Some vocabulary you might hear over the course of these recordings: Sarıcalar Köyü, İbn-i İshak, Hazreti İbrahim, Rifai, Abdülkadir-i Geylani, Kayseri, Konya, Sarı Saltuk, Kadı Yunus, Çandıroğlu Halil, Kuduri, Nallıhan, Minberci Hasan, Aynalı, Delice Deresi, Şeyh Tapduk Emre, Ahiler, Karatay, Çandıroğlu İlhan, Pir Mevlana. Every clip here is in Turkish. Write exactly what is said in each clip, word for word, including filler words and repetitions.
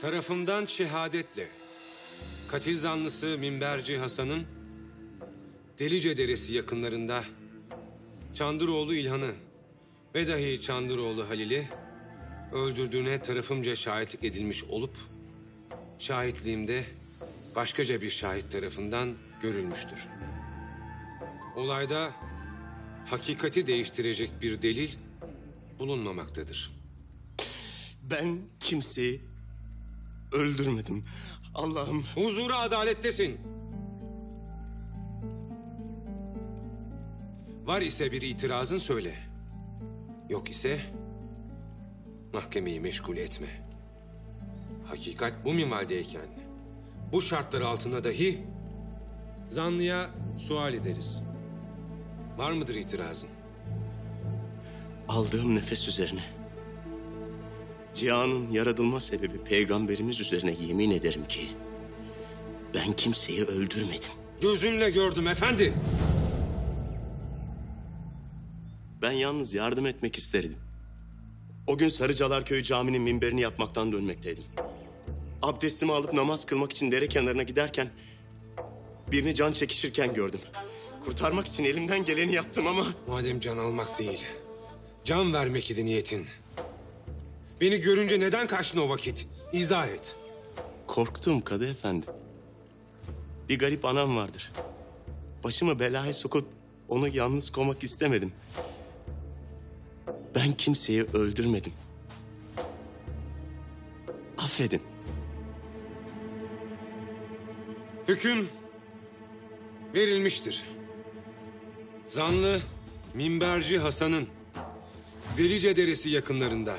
Tarafımdan şehadetle katil zanlısı Minberci Hasan'ın Delice Deresi yakınlarında Çandıroğlu İlhan'ı ve dahi Çandıroğlu Halil'i öldürdüğüne tarafımca şahitlik edilmiş olup şahitliğimde başkaca bir şahit tarafından görülmüştür. Olayda hakikati değiştirecek bir delil bulunmamaktadır. Ben kimseyi öldürmedim. Allah'ım. Huzura adalettesin. Var ise bir itirazın söyle. Yok ise mahkemeyi meşgul etme. Hakikat bu minvaldeyken, bu şartlar altında dahi zanlıya sual ederiz. Var mıdır itirazın? Aldığım nefes üzerine, cihanın yaratılma sebebi peygamberimiz üzerine yemin ederim ki ben kimseyi öldürmedim. Gözümle gördüm efendi. Ben yalnız yardım etmek isterdim. O gün Sarıcalar Köyü caminin minberini yapmaktan dönmekteydim. Abdestimi alıp namaz kılmak için dere kenarına giderken birini can çekişirken gördüm. Kurtarmak için elimden geleni yaptım ama... Madem can almak değil, can vermek idi niyetin. Beni görünce neden kaçtın o vakit? İzah et. Korktum Kadı Efendi. Bir garip anam vardır. Başımı belaya sokup onu yalnız koymak istemedim. Ben kimseyi öldürmedim. Affedin. Hüküm verilmiştir. Zanlı Minberci Hasan'ın Delice Deresi yakınlarında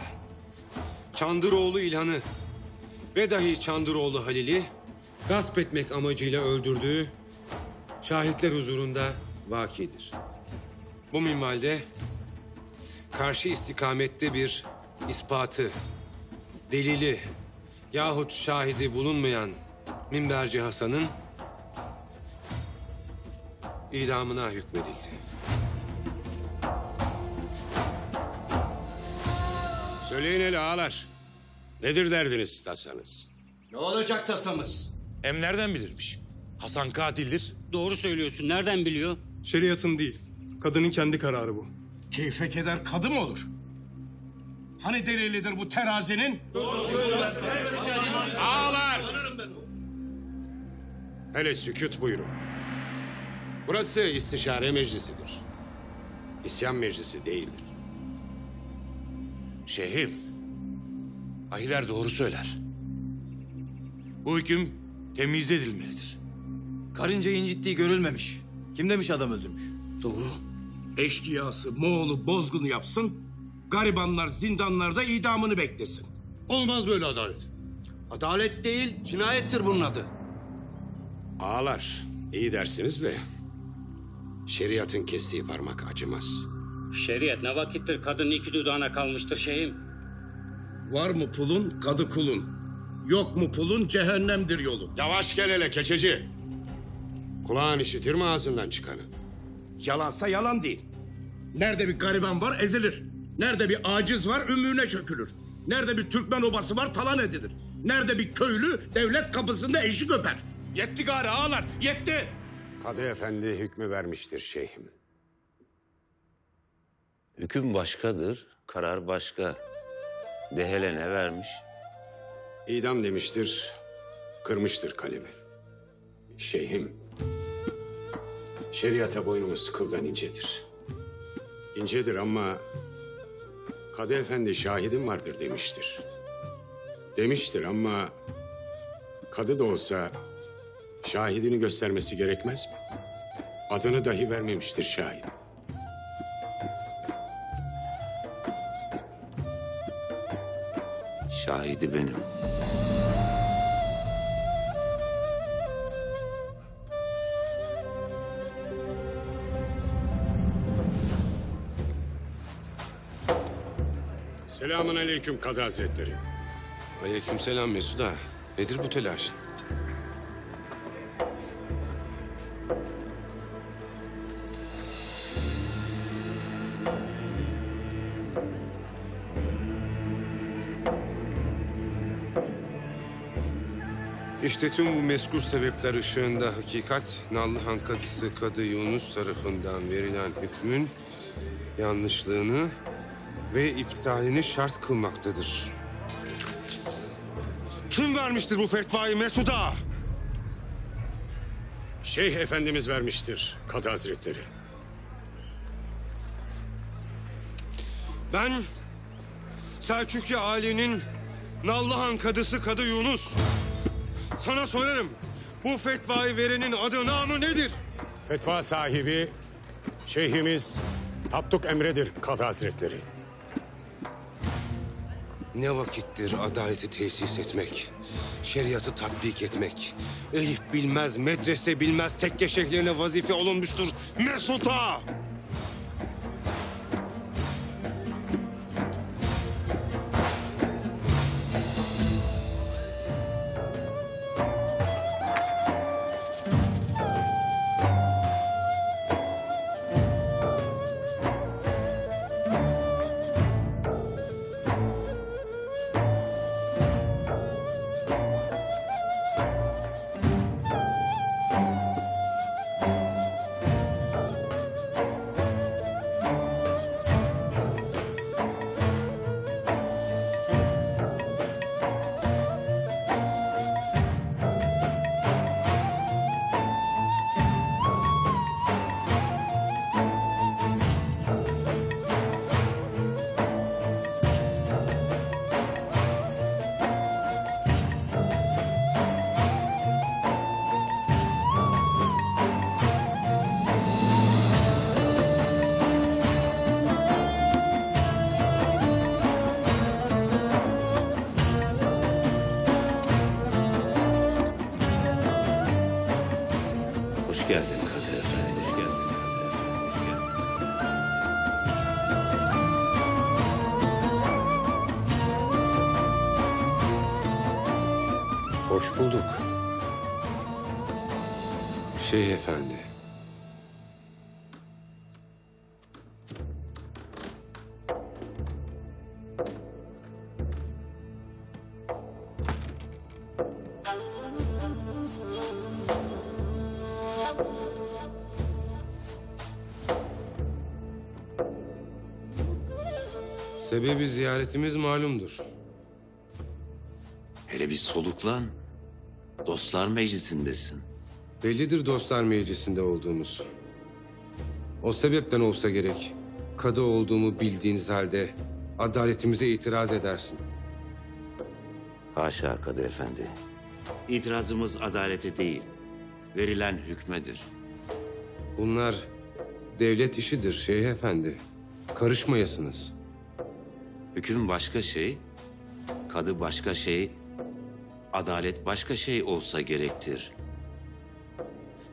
Çandıroğlu İlhan'ı ve dahi Çandıroğlu Halil'i gasp etmek amacıyla öldürdüğü şahitler huzurunda vakidir. Bu minvalde karşı istikamette bir ispatı, delili yahut şahidi bulunmayan Minberci Hasan'ın idamına hükmedildi. Söyleyin hele ağalar. Nedir derdiniz tasanız? Ne olacak tasamız? Hem nereden bilirmiş? Hasan katildir. Doğru söylüyorsun. Nereden biliyor? Şeriatın değil, kadının kendi kararı bu. Keyfe keder kadı mı olur? Hani delilidir bu terazinin? Doğru söylüyorsun. Ağalar! Hele sükût buyurun. Burası istişare meclisidir. İsyan meclisi değildir. Şeyhim, ahiler doğru söyler. Bu hüküm temyize edilmelidir. Karınca incittiği görülmemiş. Kim demiş adam öldürmüş? Doğru. Eşkıyası Moğol'u bozgunu yapsın, garibanlar zindanlarda idamını beklesin. Olmaz böyle adalet. Adalet değil, cinayettir bunun adı. Ağalar, iyi dersiniz de şeriatın kestiği parmak acımaz. Şeriat ne vakittir kadının iki dudağına kalmıştır şeyim. Var mı pulun kadı kulun, yok mu pulun cehennemdir yolun. Yavaş gel hele keçeci. Kulağın işitir mi ağzından çıkanı? Yalansa yalan değil. Nerede bir gariban var ezilir. Nerede bir aciz var ümüğüne çökülür. Nerede bir Türkmen obası var talan edilir. Nerede bir köylü devlet kapısında eşik öper. Yetti gari ağalar, yetti. Kadı efendi hükmü vermiştir şeyhim. Hüküm başkadır, karar başka. Dehele ne vermiş? İdam demiştir, kırmıştır kalemi. Şeyhim, şeriata boynumuz kıldan incedir. İncedir ama Kadı Efendi şahidim vardır demiştir. Demiştir ama kadı da olsa şahidini göstermesi gerekmez mi? Adını dahi vermemiştir şahit. Şahidi benim. Selamun aleyküm Kadı Hazretleri. Aleykümselam Mesuda. Nedir bu telaşın? İşte tüm bu mezkur sebepler ışığında hakikat, Nallıhan Kadısı Kadı Yunus tarafından verilen hükmün yanlışlığını ve iptalini şart kılmaktadır. Kim vermiştir bu fetvayı Mesuda? Şeyh Efendimiz vermiştir, Kadı Hazretleri. Ben Selçuklu Ali'nin Nallıhan Kadısı Kadı Yunus. Sana sorarım, bu fetvayı verenin adı, namı nedir? Fetva sahibi Şeyhimiz Tapduk Emre'dir Kadı Hazretleri. Ne vakittir adaleti tesis etmek, şeriatı tatbik etmek. Elif bilmez, medrese bilmez, tekke şeyhlerine vazife olunmuştur Mesut'a! Hoş bulduk. Şeyh Efendi. Sebebi ziyaretimiz malumdur. Hele bir soluklan. Dostlar meclisindesin. Bellidir dostlar meclisinde olduğumuz. O sebepten olsa gerek, kadı olduğumu bildiğiniz halde adaletimize itiraz edersin. Haşa Kadı Efendi. İtirazımız adalete değil, verilen hükmedir. Bunlar devlet işidir Şeyh Efendi. Karışmayasınız. Hüküm başka şey, kadı başka şey. Adalet başka şey olsa gerektir.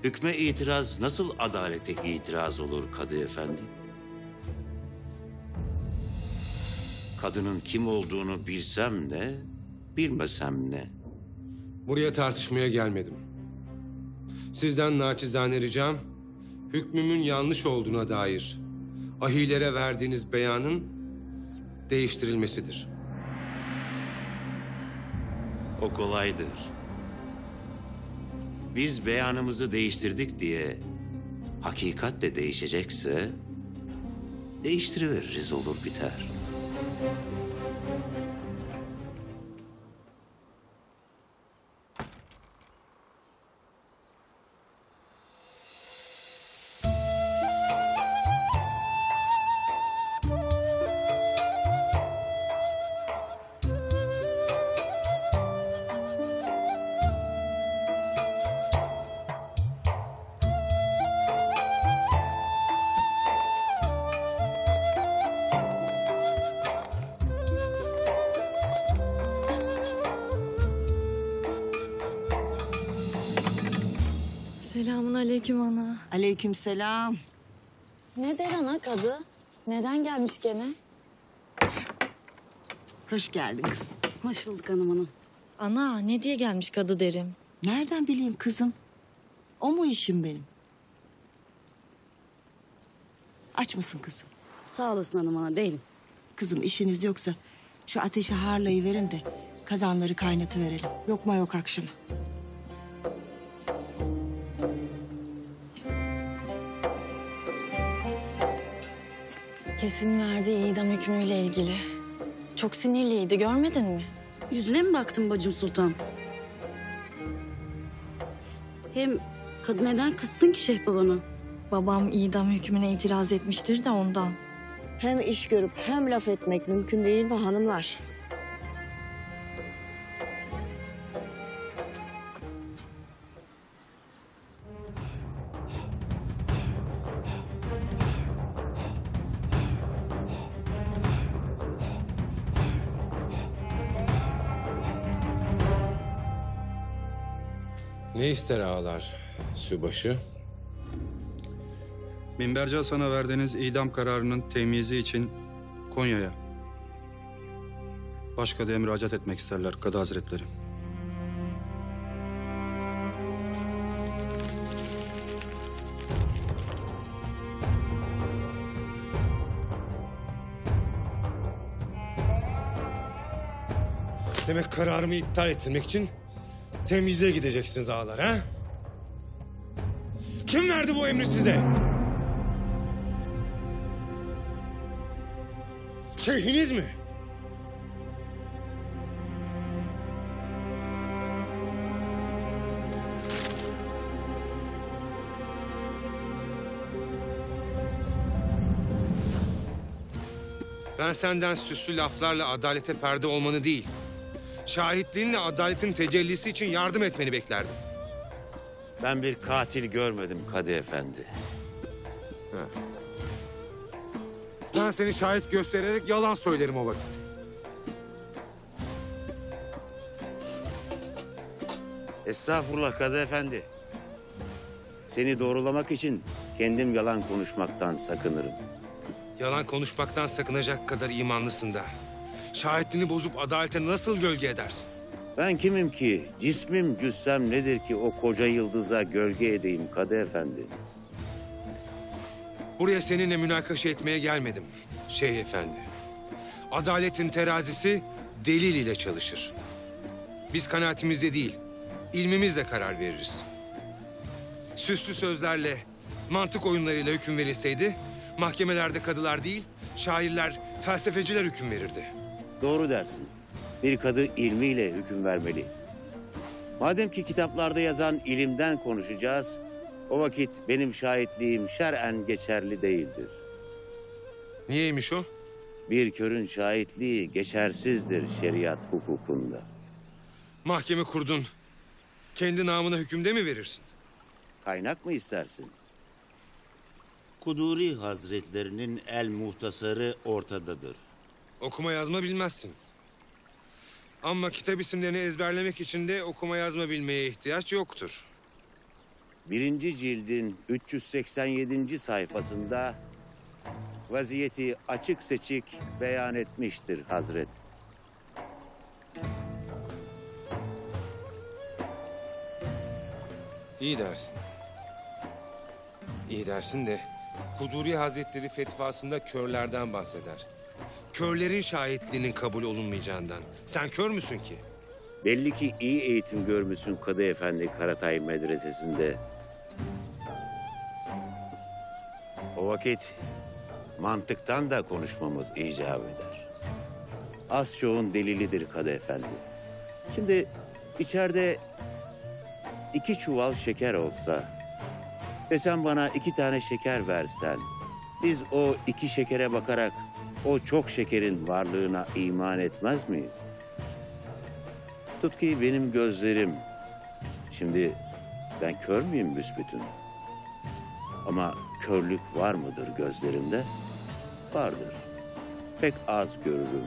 Hükme itiraz nasıl adalete itiraz olur Kadı Efendi? Kadının kim olduğunu bilsem ne, bilmesem ne? Buraya tartışmaya gelmedim. Sizden naçizane ricam, hükmümün yanlış olduğuna dair ahilere verdiğiniz beyanın değiştirilmesidir. O kolaydır. Biz beyanımızı değiştirdik diye hakikat de değişecekse değiştiriveririz, olur biter. Aleyküm ana. Aleyküm selam. Ne der ana kadı? Neden gelmiş gene? Hoş geldin kızım. Hoş bulduk hanım hanım. Ana ne diye gelmiş kadı derim. Nereden bileyim kızım? O mu işim benim? Aç mısın kızım? Sağ olasın hanım ana değilim. Kızım işiniz yoksa şu ateşi harlayıverin de kazanları kaynatıverelim. Lokma yok akşama. Kesin verdiği idam hükmüyle ilgili. Çok sinirliydi görmedin mi? Yüzüne mi baktın bacım sultan? Hem kadın neden kızsın ki Şeyh babana? Babam idam hükmüne itiraz etmiştir de ondan. Hem iş görüp hem laf etmek mümkün değil mi hanımlar? Ne ister ağalar sübaşı? Minberci Hasan'a verdiğiniz idam kararının temyizi için Konya'ya başka da müracaat etmek isterler Kadı Hazretleri. Demek kararımı iptal ettirmek için temyize gideceksiniz ağalar ha? Kim verdi bu emri size? Şeyhiniz mi? Ben senden süslü laflarla adalete perde olmanı değil, şahitliğinle adaletin tecellisi için yardım etmeni beklerdim. Ben bir katil görmedim Kadı Efendi. Heh. Ben seni şahit göstererek yalan söylerim o vakit. Estağfurullah Kadı Efendi. Seni doğrulamak için kendim yalan konuşmaktan sakınırım. Yalan konuşmaktan sakınacak kadar imanlısın da şahitliğini bozup adalete nasıl gölge edersin? Ben kimim ki? Cismim cüssem nedir ki o koca yıldıza gölge edeyim Kadı Efendi? Buraya seninle münakaşa etmeye gelmedim Şeyh Efendi. Adaletin terazisi delil ile çalışır. Biz kanaatimizle değil, ilmimizle karar veririz. Süslü sözlerle, mantık oyunlarıyla hüküm verilseydi, mahkemelerde kadılar değil, şairler, felsefeciler hüküm verirdi. Doğru dersin. Bir kadı ilmiyle hüküm vermeli. Madem ki kitaplarda yazan ilimden konuşacağız, o vakit benim şahitliğim şer'en geçerli değildir. Niyeymiş o? Bir körün şahitliği geçersizdir şeriat hukukunda. Mahkeme kurdun. Kendi namına hükümde mi verirsin? Kaynak mı istersin? Kuduri Hazretlerinin el muhtasarı ortadadır. Okuma yazma bilmezsin. Ama kitap isimlerini ezberlemek için de okuma yazma bilmeye ihtiyaç yoktur. Birinci cildin üç yüz seksen yedinci sayfasında vaziyeti açık seçik beyan etmiştir Hazret. İyi dersin. İyi dersin de Kuduri Hazretleri fetvasında körlerden bahseder. Körlerin şahitliğinin kabul olunmayacağından. Sen kör müsün ki? Belli ki iyi eğitim görmüşsün Kadı Efendi Karatay medresesinde. O vakit mantıktan da konuşmamız icap eder. Az çoğun delilidir Kadı Efendi. Şimdi içeride iki çuval şeker olsa ve sen bana iki tane şeker versen, biz o iki şekere bakarak o çok şekerin varlığına iman etmez miyiz? Tut ki benim gözlerim, şimdi ben kör müyüm büsbütün? Ama körlük var mıdır gözlerimde? Vardır. Pek az görürüm.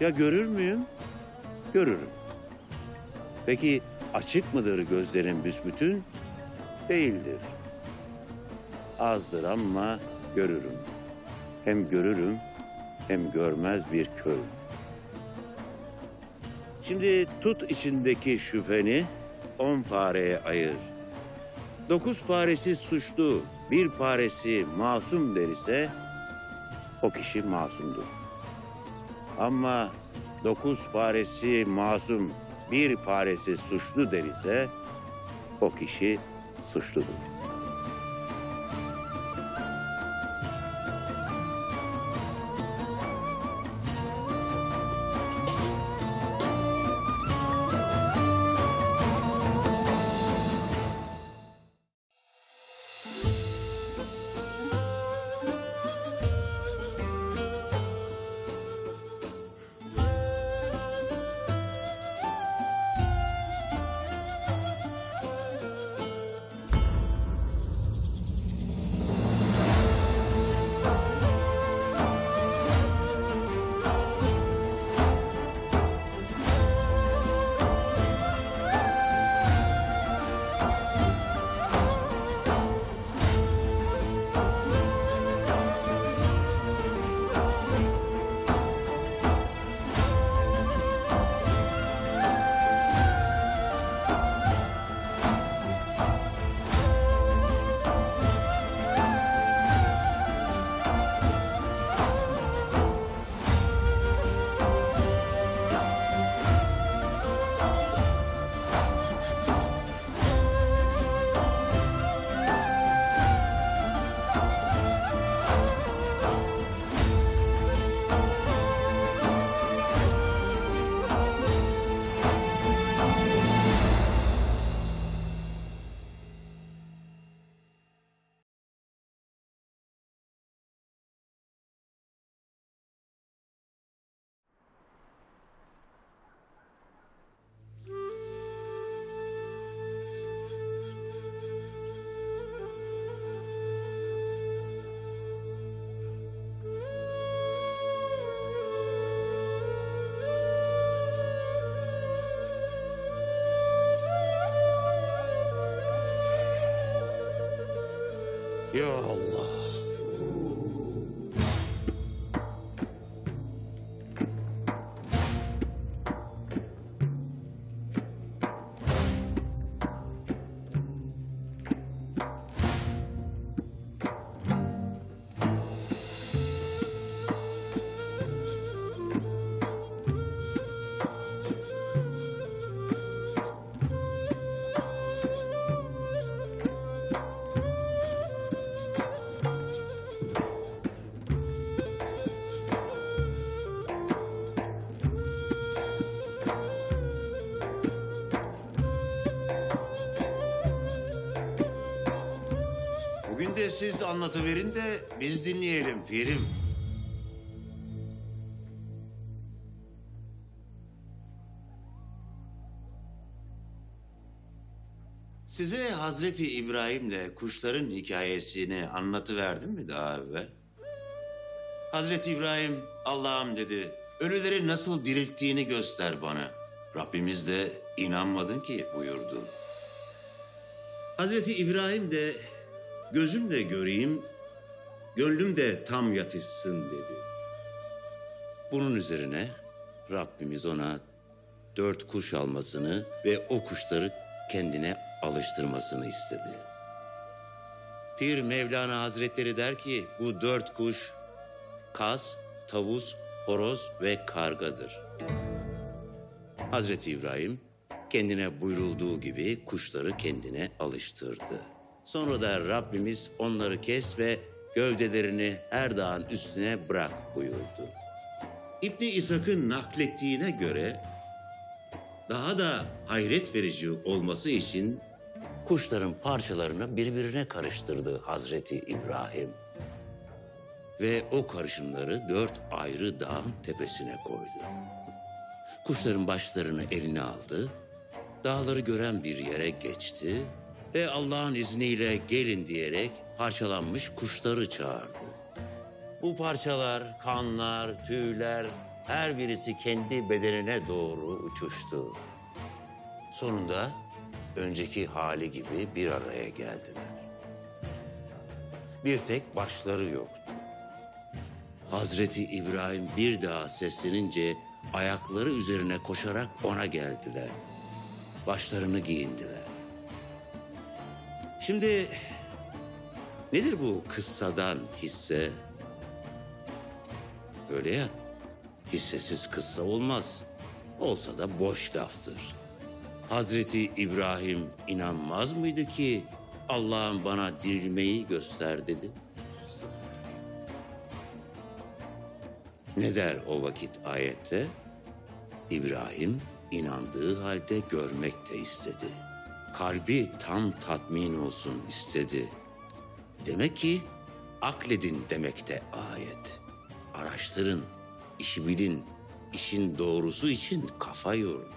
Ya görür müyüm? Görürüm. Peki açık mıdır gözlerim büsbütün? Değildir. Azdır ama görürüm. Hem görürüm hem görmez bir kör. Şimdi tut içindeki şüpheni on pareye ayır. Dokuz paresi suçlu, bir paresi masum der ise o kişi masumdur. Ama dokuz paresi masum, bir paresi suçlu der ise o kişi suçludur. Ya Allah. Siz anlatıverin de biz dinleyelim Pirim. Size Hazreti İbrahim'le kuşların hikayesini anlatıverdim mi daha evvel? Hazreti İbrahim, Allah'ım dedi, ölüleri nasıl dirilttiğini göster bana. Rabbimiz de inanmadın ki buyurdu. Hazreti İbrahim de gözümle göreyim, gönlüm de tam yatışsın dedi. Bunun üzerine Rabbimiz ona dört kuş almasını ve o kuşları kendine alıştırmasını istedi. Pir Mevlana Hazretleri der ki bu dört kuş kaz, tavus, horoz ve kargadır. Hazreti İbrahim kendine buyrulduğu gibi kuşları kendine alıştırdı. Sonra da Rabbimiz onları kes ve gövdelerini her dağın üstüne bırak buyurdu. İbn-i İshak'ın naklettiğine göre daha da hayret verici olması için kuşların parçalarını birbirine karıştırdı Hazreti İbrahim. Ve o karışımları dört ayrı dağın tepesine koydu. Kuşların başlarını eline aldı, dağları gören bir yere geçti ve Allah'ın izniyle gelin diyerek parçalanmış kuşları çağırdı. Bu parçalar, kanlar, tüyler, her birisi kendi bedenine doğru uçuştu. Sonunda önceki hali gibi bir araya geldiler. Bir tek başları yoktu. Hazreti İbrahim bir daha seslenince ayakları üzerine koşarak ona geldiler. Başlarını giyindiler. Şimdi nedir bu kıssadan hisse? Öyle ya, hissesiz kıssa olmaz. Olsa da boş laftır. Hazreti İbrahim inanmaz mıydı ki Allah'ın bana dirilmeyi göster dedi? Ne der o vakit ayette? İbrahim inandığı halde görmek de istedi. Kalbi tam tatmin olsun istedi. Demek ki akledin demekte ayet. Araştırın, işi bilin, işin doğrusu için kafa yorun.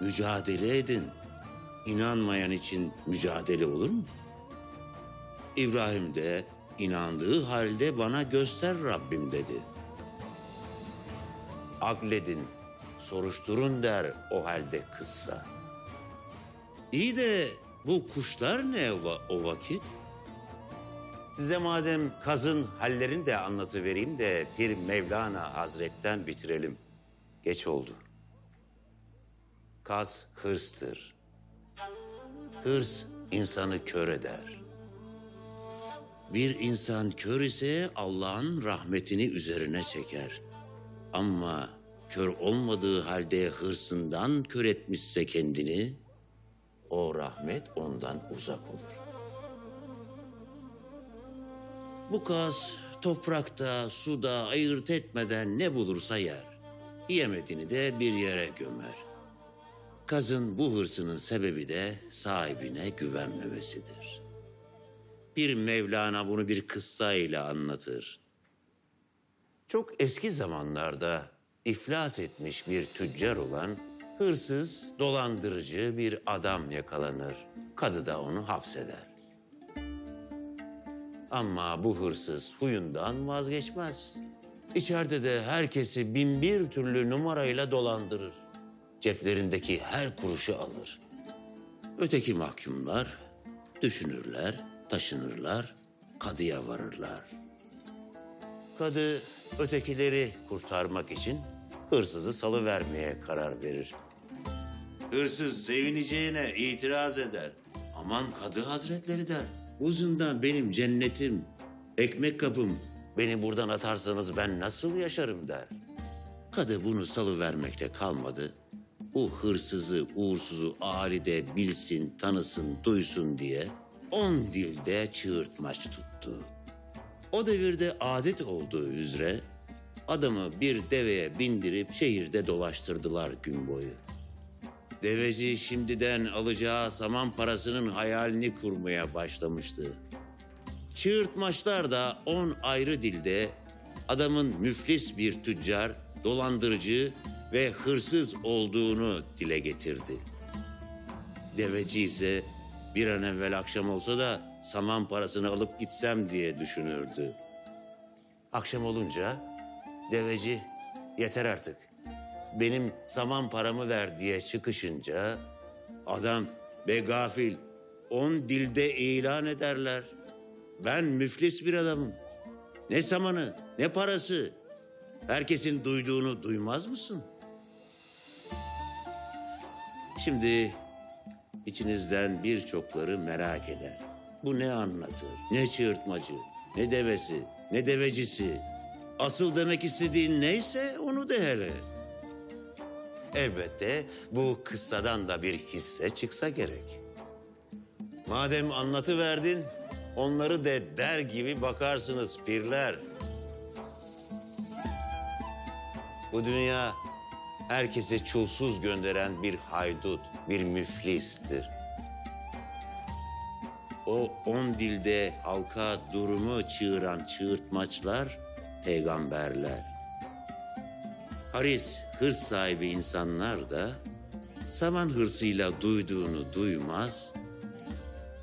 Mücadele edin. İnanmayan için mücadele olur mu? İbrahim de inandığı halde bana göster Rabbim dedi. Akledin, soruşturun der o halde kıssa. İyi de bu kuşlar ne o vakit? Size madem kazın hallerini de anlatıvereyim de Pir Mevlana Hazret'ten bitirelim. Geç oldu. Kaz hırstır. Hırs insanı kör eder. Bir insan kör ise Allah'ın rahmetini üzerine çeker. Ama kör olmadığı halde hırsından kör etmişse kendini, o rahmet ondan uzak olur. Bu kaz toprakta, suda ayırt etmeden ne bulursa yer. Yemediğini de bir yere gömer. Kazın bu hırsının sebebi de sahibine güvenmemesidir. Bir Mevlana bunu bir kıssa ile anlatır. Çok eski zamanlarda iflas etmiş bir tüccar olan hırsız, dolandırıcı bir adam yakalanır. Kadı da onu hapseder. Ama bu hırsız huyundan vazgeçmez. İçeride de herkesi bin bir türlü numarayla dolandırır. Ceplerindeki her kuruşu alır. Öteki mahkumlar düşünürler, taşınırlar, kadıya varırlar. Kadı ötekileri kurtarmak için hırsızı salıvermeye karar verir. Hırsız sevineceğine itiraz eder. Aman Kadı Hazretleri der. Bu zindan benim cennetim, ekmek kapım. Beni buradan atarsanız ben nasıl yaşarım der. Kadı bunu salıvermekle kalmadı. Bu hırsızı, uğursuzu ahali de bilsin, tanısın, duysun diye on dilde çığırtmaç tuttu. O devirde adet olduğu üzere adamı bir deveye bindirip şehirde dolaştırdılar gün boyu. Deveci şimdiden alacağı saman parasının hayalini kurmaya başlamıştı. Çığırtmaçlar da on ayrı dilde adamın müflis bir tüccar, dolandırıcı ve hırsız olduğunu dile getirdi. Deveci ise bir an evvel akşam olsa da saman parasını alıp gitsem diye düşünürdü. Akşam olunca deveci yeter artık, benim saman paramı ver diye çıkışınca adam be gafil on dilde ilan ederler. Ben müflis bir adamım. Ne samanı ne parası. Herkesin duyduğunu duymaz mısın? Şimdi içinizden birçokları merak eder. Bu ne anlatır? Ne çığırtmacı, ne devesi, ne devecisi. Asıl demek istediğin neyse onu de hele. Elbette bu kıssadan da bir hisse çıksa gerek. Madem anlatıverdin, onları de der gibi bakarsınız pirler. Bu dünya herkese çulsuz gönderen bir haydut, bir müflistir. O on dilde halka durumu çığıran çığırtmaçlar, peygamberler. Haris, hırs sahibi insanlar da saman hırsıyla duyduğunu duymaz,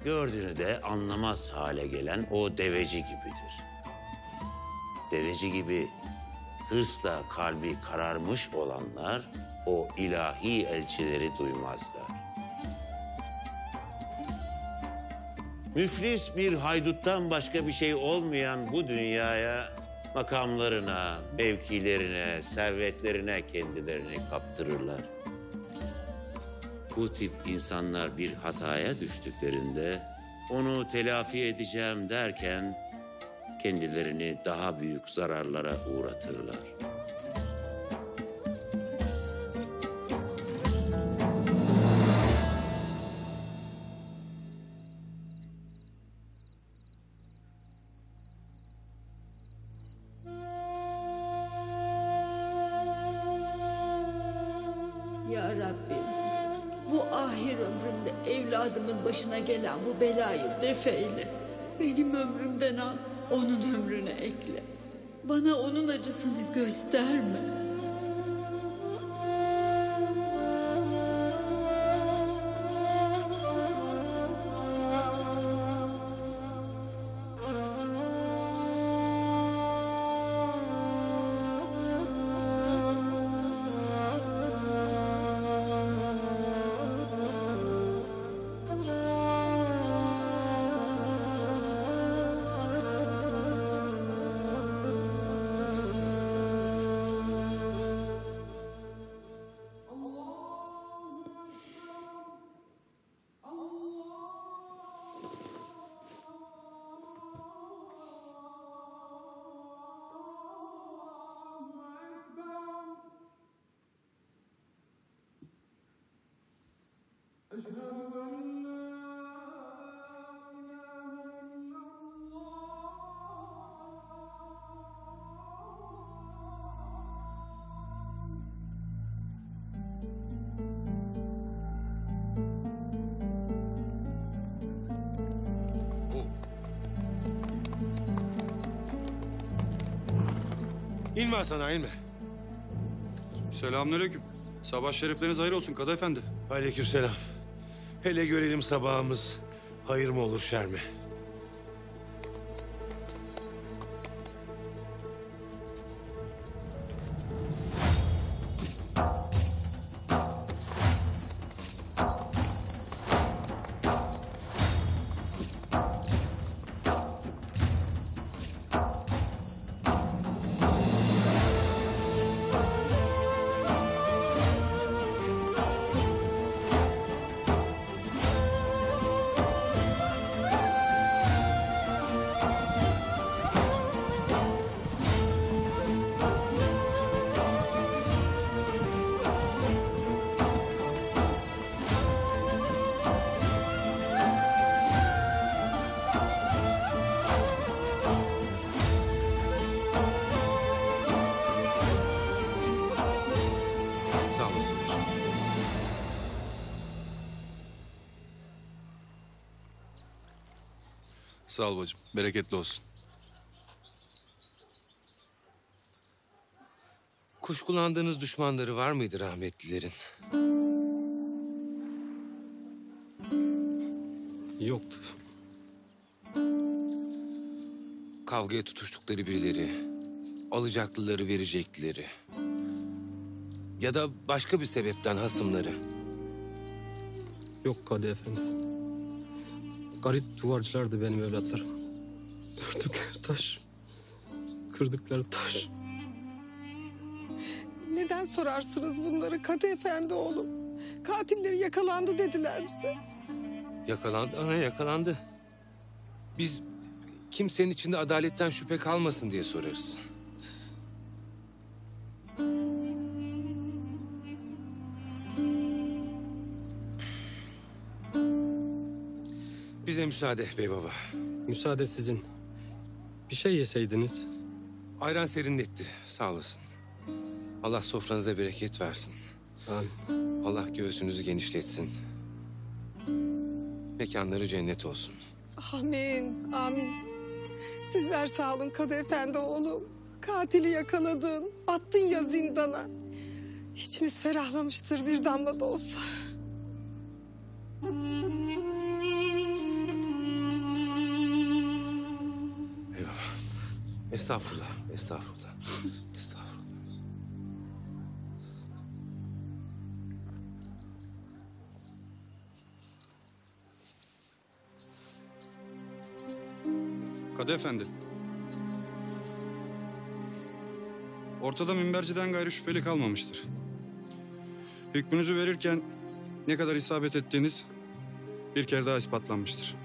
gördüğünü de anlamaz hale gelen o deveci gibidir. Deveci gibi hırsla kalbi kararmış olanlar o ilahi elçileri duymazlar. Müflis bir hayduttan başka bir şey olmayan bu dünyaya makamlarına, mevkilerine, servetlerine kendilerini kaptırırlar. Bu tip insanlar bir hataya düştüklerinde onu telafi edeceğim derken kendilerini daha büyük zararlara uğratırlar. Adımın başına gelen bu belayı defeyle. Benim ömrümden al, onun ömrüne ekle. Bana onun acısını gösterme. İnme Hasan'a, inme. Selamünaleyküm. Sabah şerifleriniz hayır olsun Kadı Efendi. Aleykümselam. Hele görelim sabahımız hayır mı olur şer mi? Sağ ol bacım. Bereketli olsun. Kuşkulandığınız düşmanları var mıydı rahmetlilerin? Yoktu. Kavgaya tutuştukları birileri, alacaklıları verecekleri ya da başka bir sebepten hasımları. Yok Kadı Efendi. Garip duvarcılardı benim evlatlarım. Ördükleri taş, kırdıkları taş. Neden sorarsınız bunları Kadı Efendi oğlum? Katilleri yakalandı dediler bize. Yakalandı ana, yakalandı. Biz kimsenin içinde adaletten şüphe kalmasın diye sorarız. Bize müsaade bey baba. Müsaade sizin. Bir şey yeseydiniz. Ayran serinletti, sağ olasın. Allah sofranıza bereket versin. Amin. Allah göğsünüzü genişletsin. Mekanları cennet olsun. Amin, amin. Sizler sağ olun Kadı Efendi oğlum. Katili yakaladın, attın ya zindana. İçimiz ferahlamıştır bir damla da olsa. Estağfurullah, estağfurullah, estağfurullah. Kadı Efendi. Ortada minberciden gayrı şüpheli kalmamıştır. Hükmünüzü verirken ne kadar isabet ettiğiniz bir kere daha ispatlanmıştır.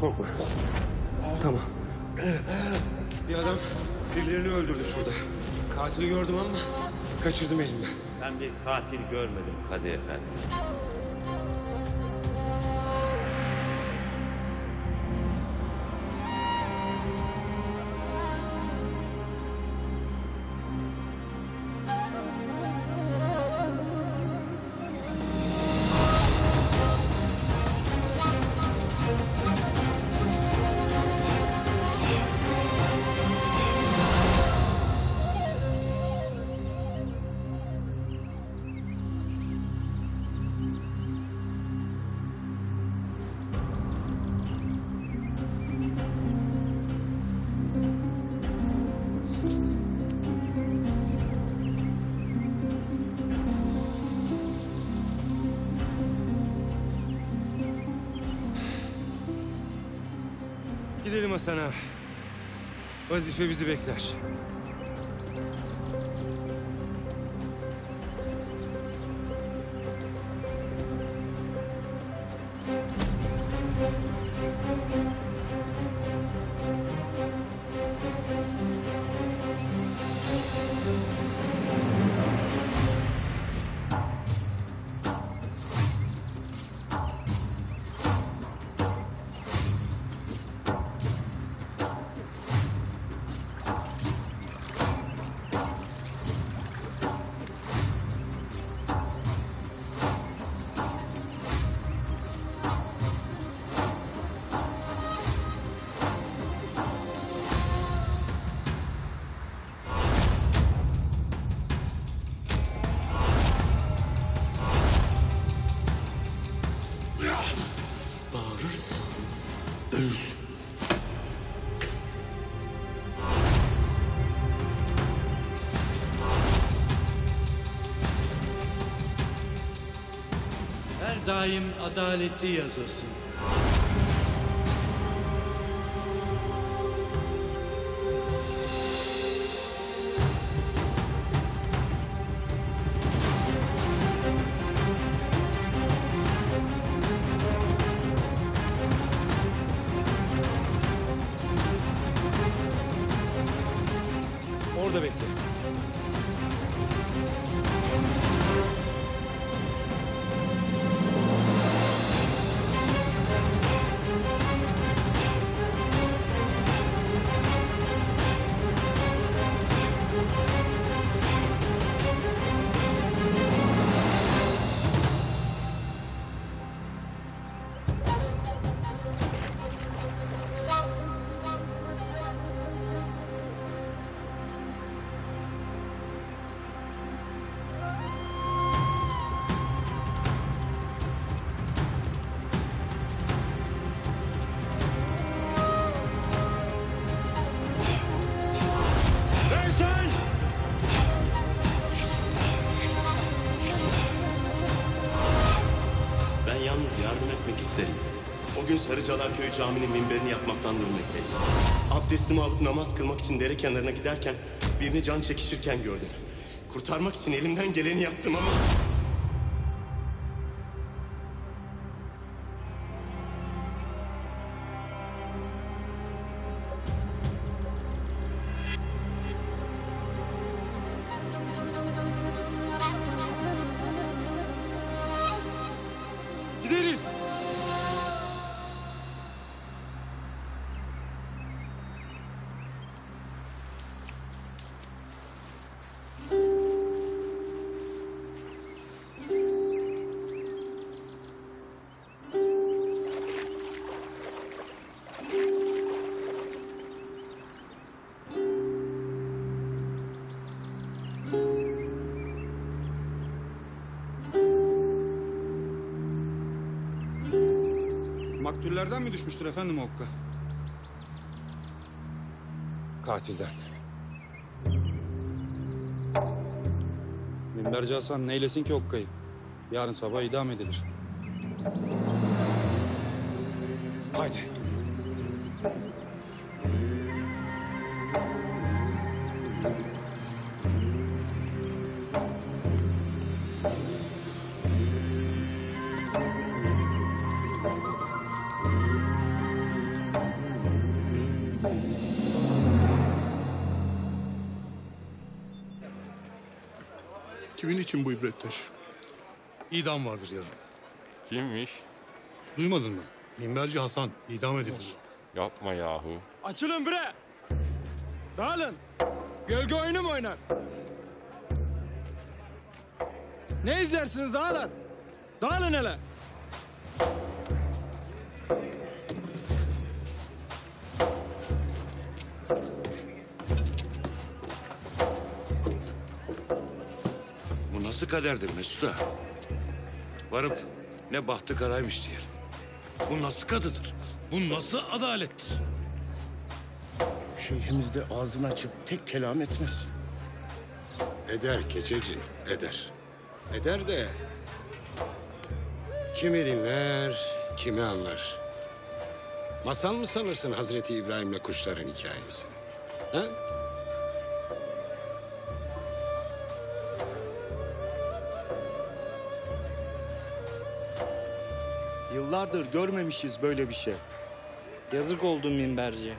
Korkma. Tamam. Bir adam birilerini öldürdü şurada. Katili gördüm ama kaçırdım elimden. Ben bir katil görmedim Kadı Efendi. Gidelim Hasan ağa. Vazife bizi bekler. Daim adaleti yazasın. Orada bekle. bugün Sarıcalar Köyü caminin minberini yapmaktan dönmekteyim. Abdestimi alıp namaz kılmak için dere kenarına giderken birini can çekişirken gördüm. Kurtarmak için elimden geleni yaptım ama... Maktullerden mi düşmüştür efendim Okka? Katilden. Minberci Hasan neylesin ki Okka'yı? Yarın sabah idam edilir. Haydi. Kimin için bu ibretler? İdam vardır yarın. Kimmiş? Duymadın mı? Minberci Hasan idam edilir. Yapma yahu. Açılın bre! Dağılın! Gölge oyunu mu oynar? Ne izlersiniz dağılın? Dağılın hele! Nasıl kaderdir Mesut'a? Varıp ne bahtı karaymış diyor. Bu nasıl kadıdır? Bu nasıl adalettir? Şeyhimiz de ağzını açıp tek kelam etmez. Eder keçeci, eder. Eder de... Kimi dinler, kimi anlar. Masal mı sanırsın Hazreti İbrahim'le kuşların hikayesini? Ha? Yıllardır görmemişiz böyle bir şey. Yazık oldu minberciye.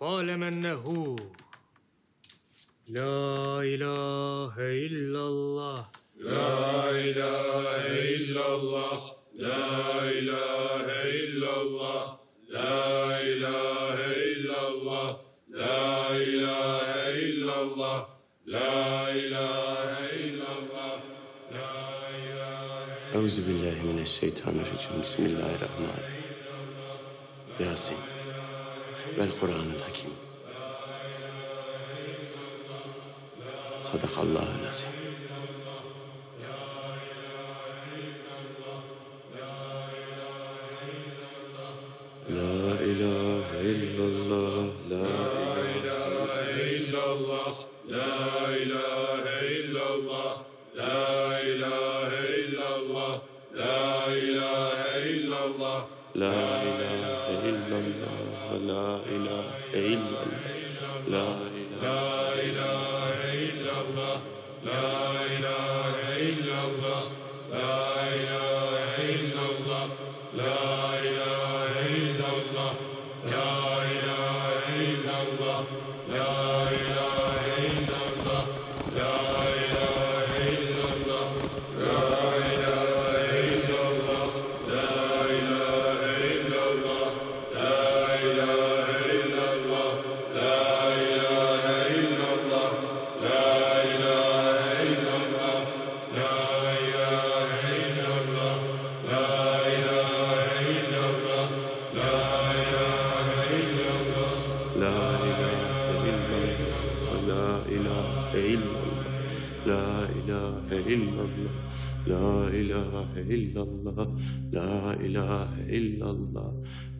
Alemennehu. La ilahe illallah. La ilahe illallah. La ilahe illallah. La ilahe illallah. La ilahe illallah. La ilahe illallah. La ilahe. Euzubillahimineşşeytanirracim. Bismillahirrahmanirrahim. Yasin. Vel Kur'an'ın hakim. Sadakallahu lazim. La ilahe illallah. La ilahe illallah. La ilahe illallah. La ilahe illallah. La ilahe illallah. La ilahe illallah. La ilahe illallah. La ilahe illallah. La ilahe illallah. La ilahe illallah. La ilahe illallah. La ilahe illallah. La ilahe illallah. La ilahe illallah. La ilahe illallah. La ilahe illallah. La ilahe La ilahe illallah, la ilahe illallah,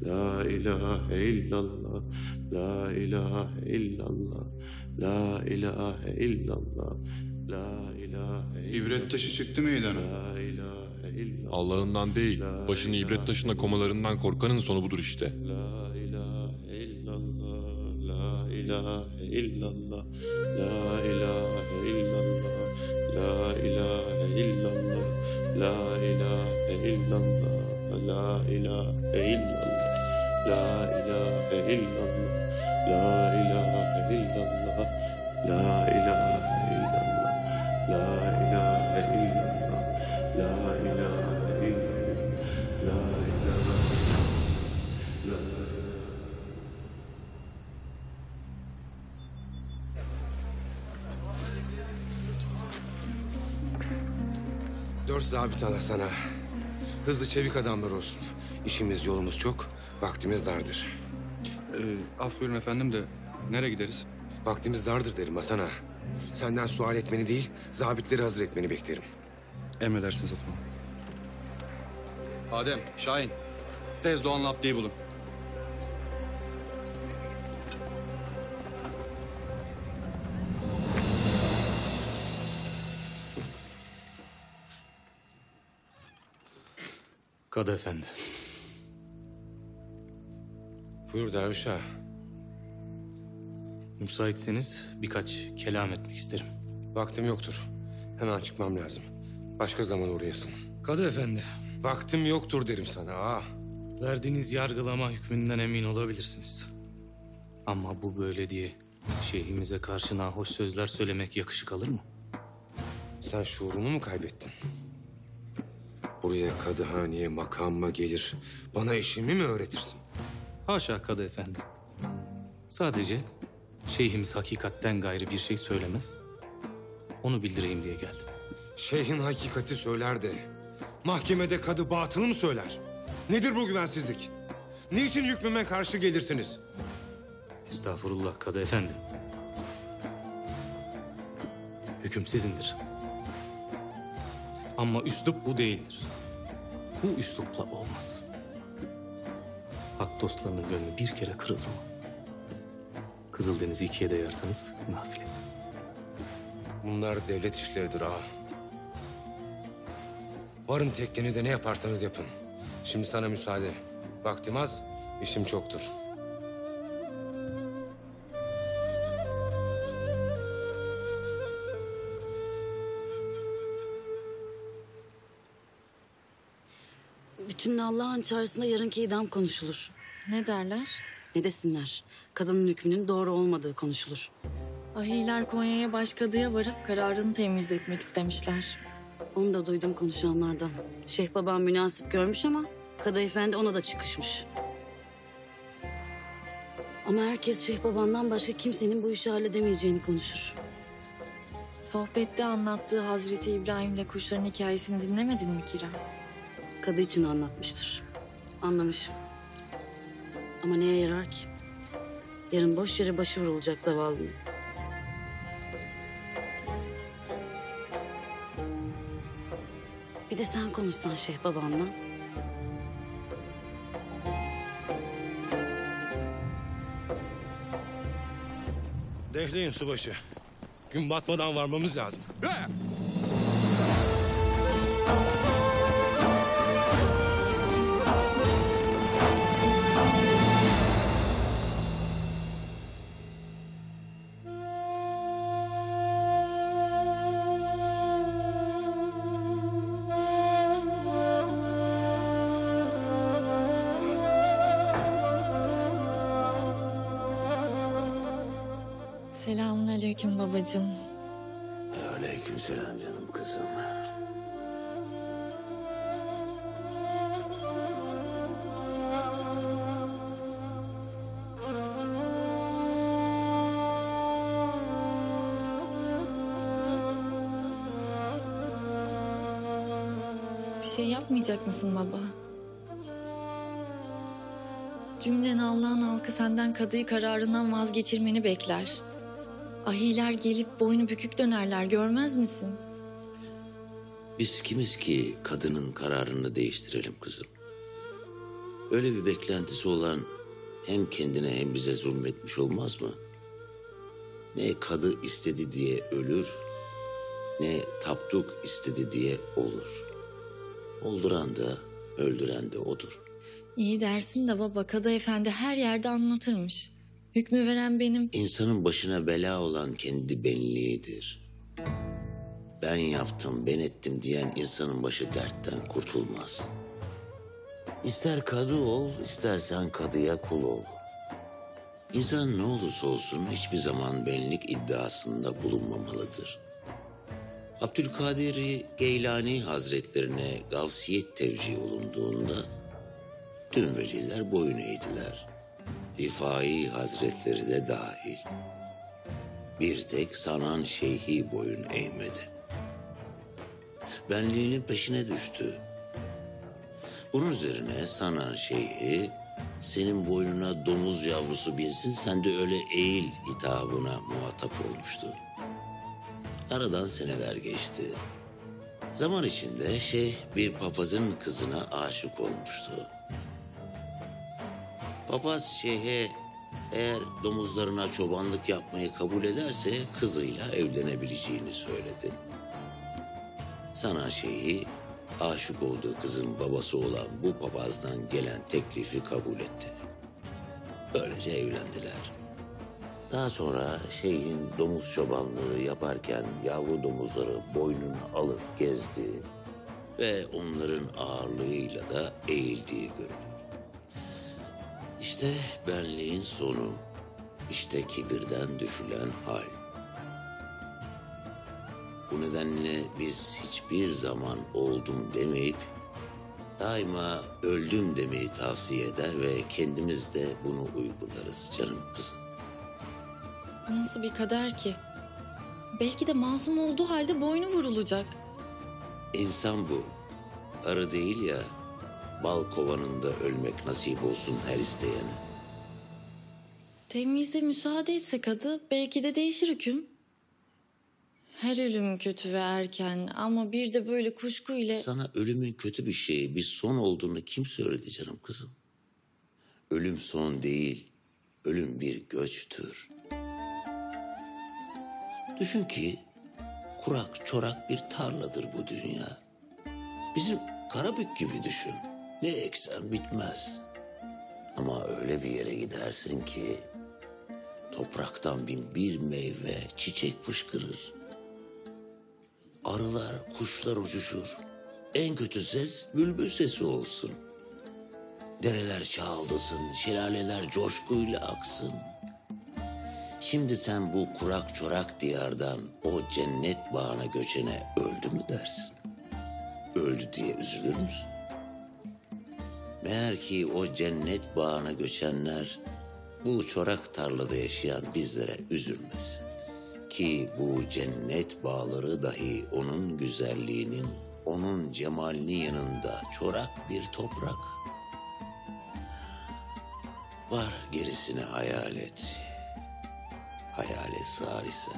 la ilahe illallah, la ilahe illallah, la ilahe illallah, la ilahe illallah. İbret taşı çıktı meydana. Allah'ından değil, başını ibret taşına komalarından korkanın sonu budur işte. La ilahe illallah, la ilahe illallah, la ilahe illallah. La ilahe illallah, la ilahe illallah, la ilahe illallah, la ilahe illallah, la ilahe illallah, la ilahe illallah, la ilahe illallah, la ilahe illallah, la ilahe illallah. Dört zabit ala sana. Hızlı çevik adamlar olsun. İşimiz yolumuz çok, vaktimiz dardır. Ee, af buyurun efendim de nereye gideriz? Vaktimiz dardır derim Hasan ağa. Senden sual etmeni değil, zabitleri hazır etmeni beklerim. Emredersiniz efendim. Adem, Şahin, tez Doğan'la Abdi'yi bulun. Kadı efendi. Buyur derviş ağa. Müsaitseniz birkaç kelam etmek isterim. Vaktim yoktur. Hemen çıkmam lazım. Başka zaman uğrayasın. Kadı efendi. Vaktim yoktur derim sana ağa. Verdiğiniz yargılama hükmünden emin olabilirsiniz. Ama bu böyle diye şeyhimize karşı nahoş sözler söylemek yakışık alır mı? Sen şuurunu mu kaybettin? Buraya kadıhaneye, makamıma gelir, bana işimi mi öğretirsin? Haşa Kadı efendi. Sadece şeyhimiz hakikatten gayrı bir şey söylemez. Onu bildireyim diye geldim. Şeyhin hakikati söyler de mahkemede kadı batılı mı söyler? Nedir bu güvensizlik? Niçin hükmüme karşı gelirsiniz? Estağfurullah Kadı efendi. Hüküm sizindir. Ama üslup bu değildir. Bu üslupla olmaz. Hak dostlarının gönlü bir kere kırıldı mı? Kızıldeniz'i ikiye de yarsanız nafile. Bunlar devlet işleridir ağa. Varın teknenize ne yaparsanız yapın. Şimdi sana müsaade. Vaktim az, işim çoktur. Bütün Nallıhan çağrısında yarınki idam konuşulur. Ne derler? Ne desinler. Kadının hükmünün doğru olmadığı konuşulur. Ahiler Konya'ya başkadıya varıp kararını temiz etmek istemişler. Onu da duydum konuşanlardan. Şeyh babam münasip görmüş ama Kadı efendi ona da çıkışmış. Ama herkes Şeyh babandan başka kimsenin bu işi halledemeyeceğini konuşur. Sohbette anlattığı Hazreti İbrahim'le kuşların hikayesini dinlemedin mi Kiram? Kadı için anlatmıştır. Anlamış. Ama neye yarar ki? Yarın boş yere başı vurulacak zavallı. Bir de sen konuşsan Şeyh babanla. Dehleyin subaşı. Gün batmadan varmamız lazım. He! Selamünaleyküm babacığım. Aleykümselam canım kızım. Bir şey yapmayacak mısın baba? Cümlen Allah'ın halkı senden kadıyı kararından vazgeçirmeni bekler. Ahiler gelip boynu bükük dönerler, görmez misin? Biz kimiz ki kadının kararını değiştirelim kızım? Öyle bir beklentisi olan hem kendine hem bize zulmetmiş olmaz mı? Ne kadı istedi diye ölür, ne Tapduk istedi diye olur. Olduran da öldüren de odur. İyi dersin de baba, Kadı Efendi her yerde anlatırmış. Hükmü veren benim. İnsanın başına bela olan kendi benliğidir. Ben yaptım, ben ettim diyen insanın başı dertten kurtulmaz. İster kadı ol, istersen kadıya kul ol. İnsan ne olursa olsun hiçbir zaman benlik iddiasında bulunmamalıdır. Abdülkadir-i Geylani Hazretlerine gavsiyet tevcih olunduğunda tüm veliler boyun eğdiler. Rifai Hazretleri de dahil. Bir tek Sanan Şeyhi boyun eğmedi. Benliğinin peşine düştü. Bunun üzerine Sanan Şeyhi, senin boynuna domuz yavrusu binsin, sen de öyle eğil hitabına muhatap olmuştu. Aradan seneler geçti. Zaman içinde şeyh bir papazın kızına aşık olmuştu. Papaz şeyhe eğer domuzlarına çobanlık yapmayı kabul ederse kızıyla evlenebileceğini söyledi. Sana şeyhi aşık olduğu kızın babası olan bu papazdan gelen teklifi kabul etti. Böylece evlendiler. Daha sonra şeyhin domuz çobanlığı yaparken yavru domuzları boynuna alıp gezdi ve onların ağırlığıyla da eğildiği görülür. İşte benliğin sonu, işte kibirden düşülen hal. Bu nedenle biz hiçbir zaman oldum demeyip, daima öldüm demeyi tavsiye eder ve kendimiz de bunu uygularız canım kızım. Bu nasıl bir kader ki? Belki de masum olduğu halde boynu vurulacak. İnsan bu, arı değil ya. Bal kovanında ölmek nasip olsun her isteyene. Temyize müsaade etse kadı belki de değişir hüküm. Her ölüm kötü ve erken ama bir de böyle kuşku ile... Sana ölümün kötü bir şey, bir son olduğunu kim söyledi canım kızım? Ölüm son değil, ölüm bir göçtür. Düşün ki kurak çorak bir tarladır bu dünya. Bizim Karabük gibi düşün. Ne eksen bitmez. Ama öyle bir yere gidersin ki topraktan bin bir meyve, çiçek fışkırır. Arılar, kuşlar uçuşur. En kötü ses bülbül sesi olsun. Dereler çağıldasın, şelaleler coşkuyla aksın. Şimdi sen bu kurak çorak diyardan o cennet bağına göçene öldü mü dersin? Öldü diye üzülür müsün? Meğer ki o cennet bağına göçenler bu çorak tarlada yaşayan bizlere üzülmez. Ki bu cennet bağları dahi onun güzelliğinin, onun cemalinin yanında çorak bir toprak. Var gerisini hayal et. Hayale sığar ise.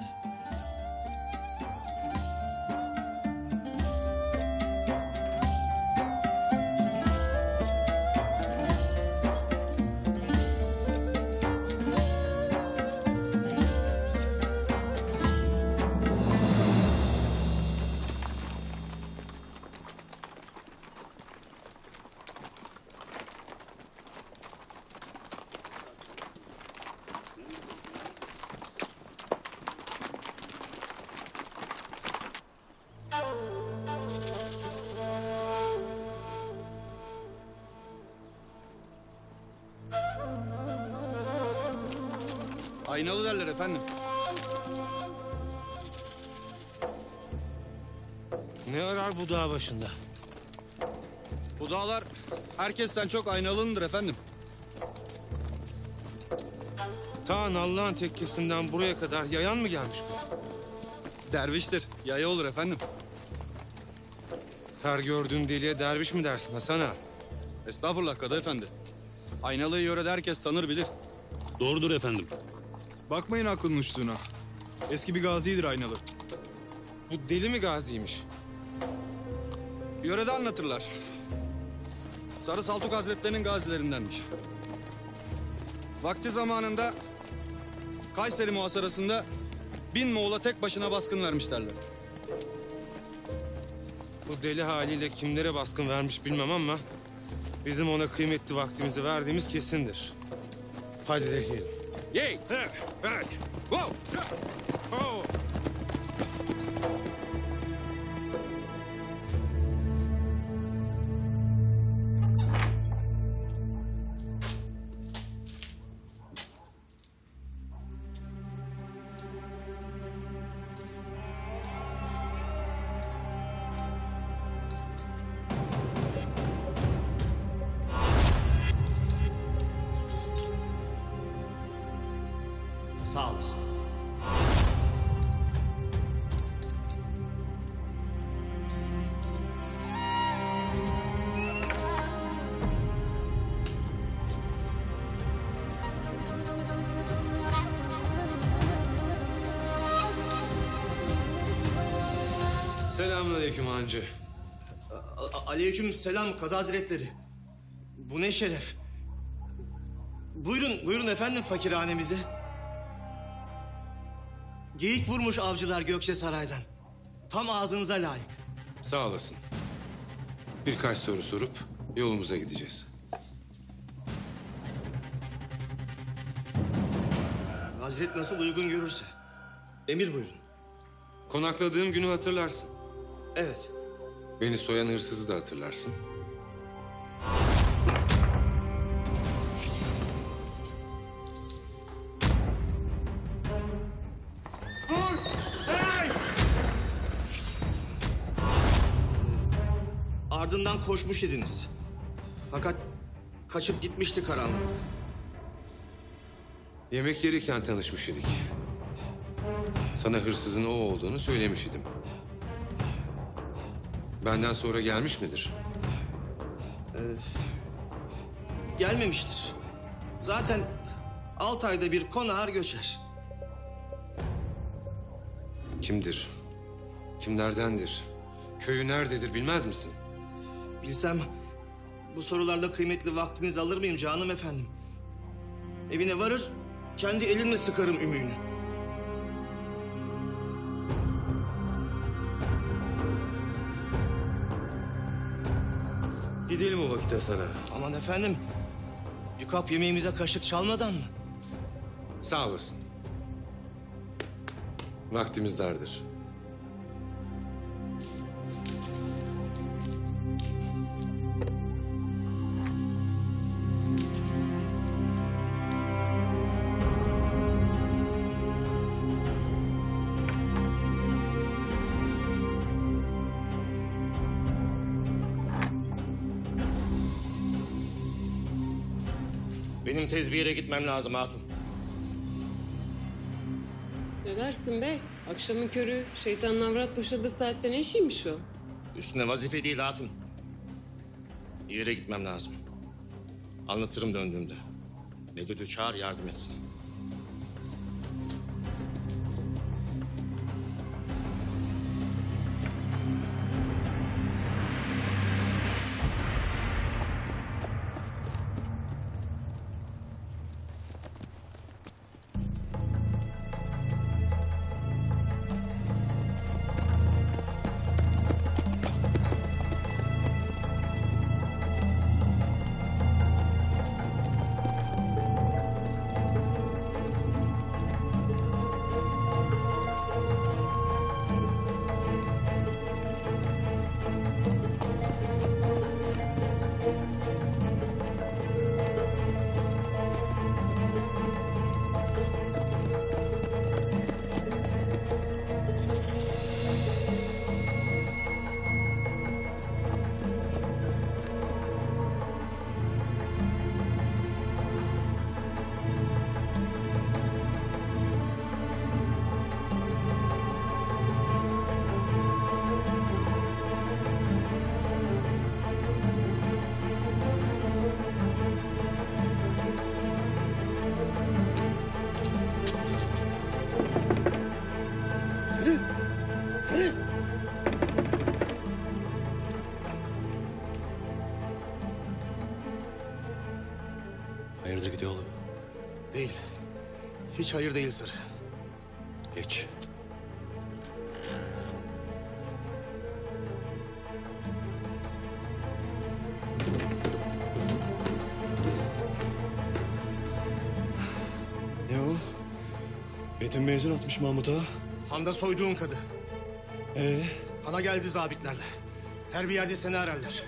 Aynalı derler efendim. Ne arar bu dağ başında? Bu dağlar herkesten çok Aynalındır efendim. Ta Nallıhan tekkesinden buraya kadar yayan mı gelmiş bu? Derviştir, yaya olur efendim. Her gördüğün deliye derviş mi dersin Hasan ağa? Estağfurullah Kadı Efendi. Aynalı'yı yörede herkes tanır bilir. Doğrudur efendim. Bakmayın aklının uçtuğuna. Eski bir gazidir Aynalı. Bu deli mi gaziymiş? Yörede anlatırlar. Sarı Saltuk Hazretlerinin gazilerindenmiş. Vakti zamanında Kayseri muhasarasında bin Moğol'a tek başına baskın vermiş derler. Bu deli haliyle kimlere baskın vermiş bilmem ama bizim ona kıymetli vaktimizi verdiğimiz kesindir. Hadi deneyelim. Yey! Go! Go! Sağ olasın. Selamünaleyküm hancı. Aleyküm selam Kadı Hazretleri. Bu ne şeref. Buyurun, buyurun efendim fakirhanemize. Geyik vurmuş avcılar Gökçe Saray'dan. Tam ağzınıza layık. Sağ olasın. Birkaç soru sorup yolumuza gideceğiz. Hazret nasıl uygun görürse. Emir buyurun. Konakladığım günü hatırlarsın. Evet. Beni soyan hırsızı da hatırlarsın. Ardından koşmuş ediniz. Fakat kaçıp gitmişti karanlıkta. Yemek yerken tanışmış idik. Sana hırsızın o olduğunu söylemiş idim. Benden sonra gelmiş midir? Ee, gelmemiştir. Zaten altı ayda bir konağar göçer. Kimdir? Kimlerdendir? Köyü nerededir bilmez misin? Bilsem bu sorularda kıymetli vaktinizi alır mıyım canım efendim? Evine varır, kendi elimle sıkarım ümüğünü. Gidelim o vakit Hasan'a. Aman efendim, bir kap yemeğimize kaşık çalmadan mı? Sağ olasın. Vaktimiz dardır. Benim tez bir yere gitmem lazım hatun. Ne dersin be? Akşamın körü şeytanın avrat boşadığı saatte ne işiymiş o? Üstüne vazife değil hatun. Bir yere gitmem lazım. Anlatırım döndüğümde. Nedud'u çağır yardım etsin. Hayırdır gidiyor oğlum? Değil. Hiç hayır değil Sarı. Hiç. Ne o? Betim mezun atmış Mahmut ağa. Handa soyduğun kadı. Ee? Hana geldi zabitlerle. Her bir yerde seni ararlar.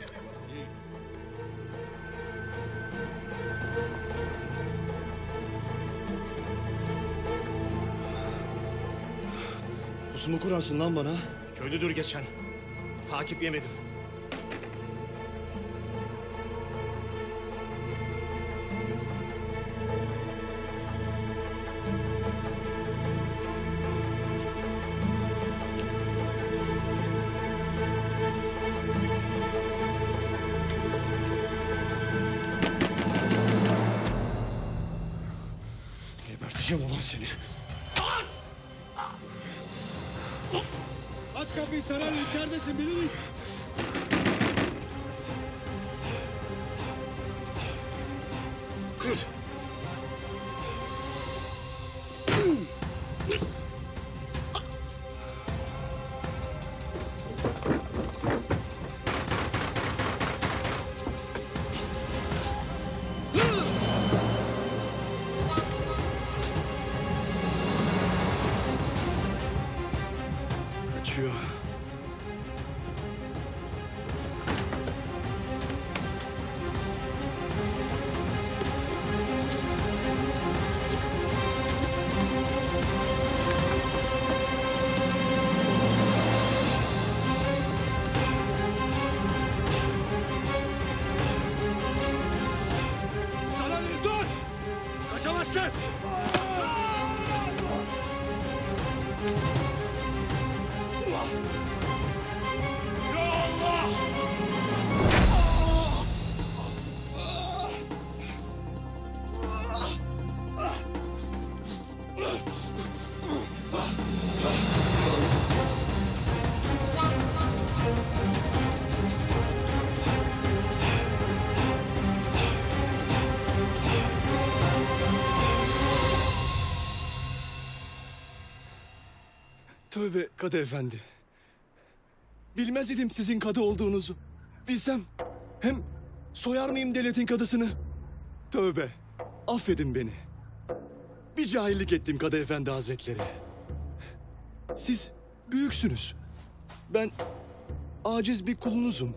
Pusumu kurarsın lan bana. Köylüdür geçen. Takip yemedim. İçeridesin biliriz. Kır. Kaçıyor. Tövbe Kadı Efendi. Bilmez idim sizin kadı olduğunuzu. Bilsem hem soyar mıyım devletin kadısını? Tövbe affedin beni. Bir cahillik ettim Kadı Efendi Hazretleri. Siz büyüksünüz. Ben aciz bir kulunuzum.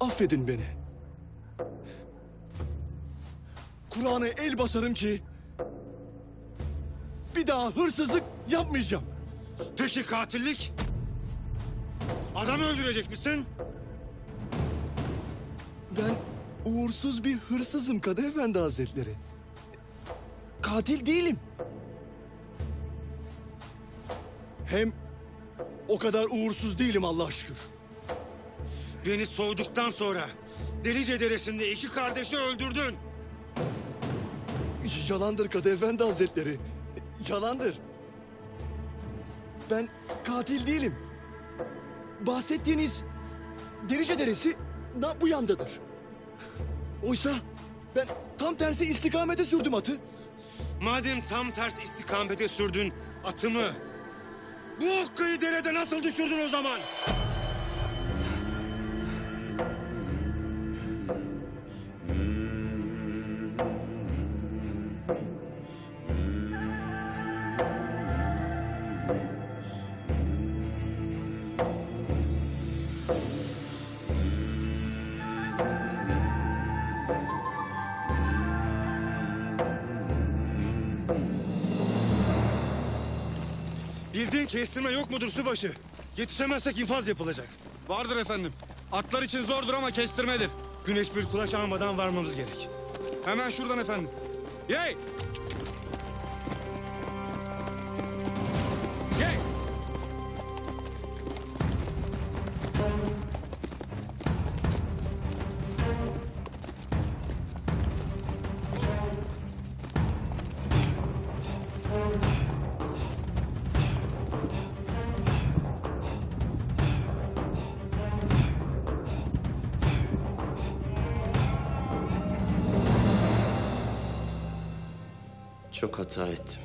Affedin beni. Kur'an'a el basarım ki bir daha hırsızlık yapmayacağım. Peki katillik? Adamı öldürecek misin? Ben uğursuz bir hırsızım Kadı Efendi Hazretleri. Katil değilim. Hem o kadar uğursuz değilim Allah'a şükür. Beni soğuduktan sonra Delice Deresi'nde iki kardeşi öldürdün. Yalandır Kadı Efendi Hazretleri. Yalandır. Ben katil değilim. Bahsettiğiniz Delice Deresi da bu yandadır. Oysa ben tam tersi istikamete sürdüm atı. Madem tam tersi istikamete sürdün atımı, bu okkayı derede nasıl düşürdün o zaman? Kestirme yok mudur subaşı? Yetişemezsek infaz yapılacak. Vardır efendim. Atlar için zordur ama kestirmedir. Güneş bir kulaç almadan varmamız gerek. Hemen şuradan efendim. Yey! Yey! çok hata ettim.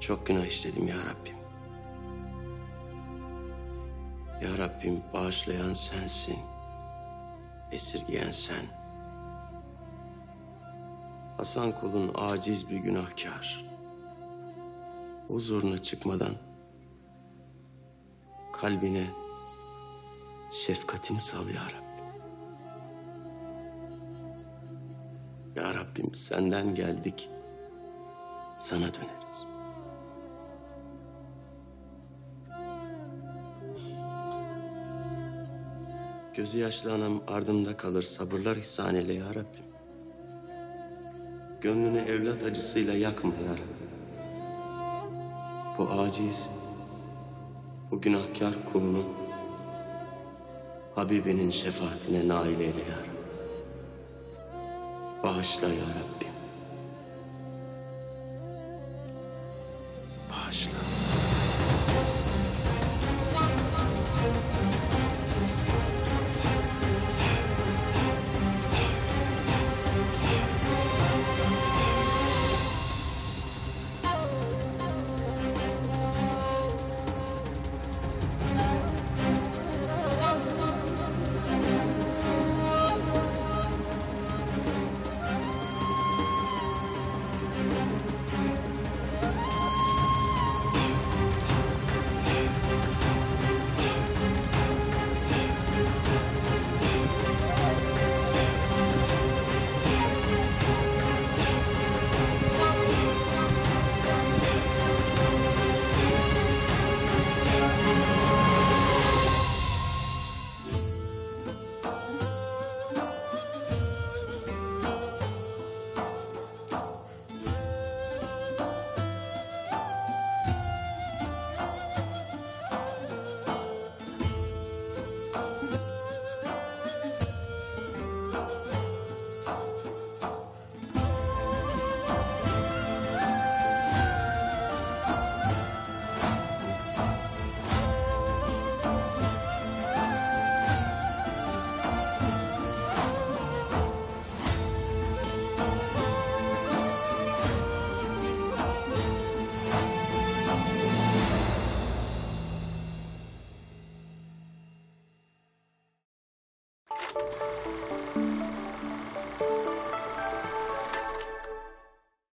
Çok günah işledim ya Rabbim. Ya Rabbim, bağışlayan sensin, esirgeyen sen. Hasan kulun aciz bir günahkar. Huzuruna çıkmadan kalbine şefkatini sal ya Rabbim. Ya Rabbim, senden geldik, sana döneriz. Gözü yaşlı anam ardımda kalır, sabırlar ihsan eyle ya Rabbim. Gönlünü evlat acısıyla yakma ya Rabbim. Bu aciz, bu günahkar kulunu Habibinin şefaatine nail eyle ya Rabbim. Bağışla ya Rabbim. Thank you.